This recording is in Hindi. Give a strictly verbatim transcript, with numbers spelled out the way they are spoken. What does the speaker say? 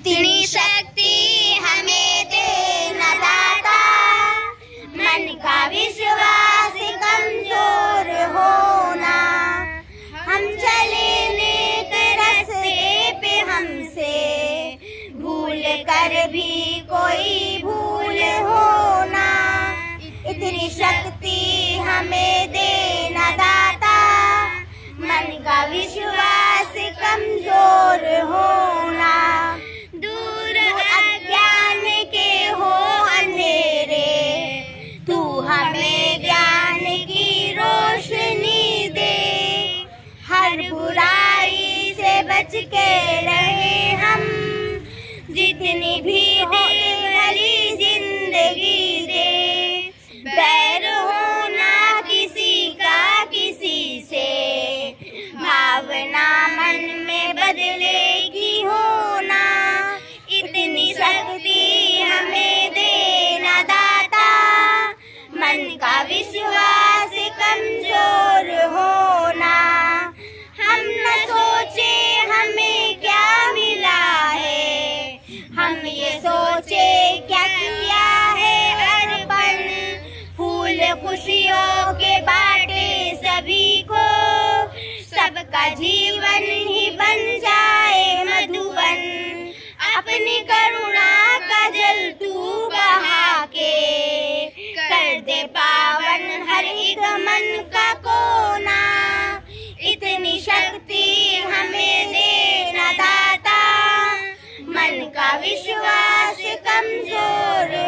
इतनी शक्ति हमें देना दाता, मन का विश्वास कमजोर होना, हम चले नेक रास्ते पे, हमसे भूल कर भी कोई भूल होना। इतनी शक्ति हमें देना दाता, मन का विश्वास कमजोर होना, हमें ज्ञान की रोशनी दे, हर बुराई से बच के रहे हम, जितनी भी दे भली जिंदगी दे, बैर होना किसी का किसी से, भावना मन में बदलेगी होना। इतनी शक्ति हमें देना दाता, मन का विश्वास कमजोर होना, हम न सोचे हमें क्या मिला है, हम ये सोचे क्या किया है अर्पण, फूल खुशियों के बाटे सभी को, सबका जीवन ही बन जाए मधुबन, अपनी करुणा का जल तू बहा के दे पावन हर एक मन का कोना। इतनी शक्ति हमें देना दाता, मन का विश्वास कमजोर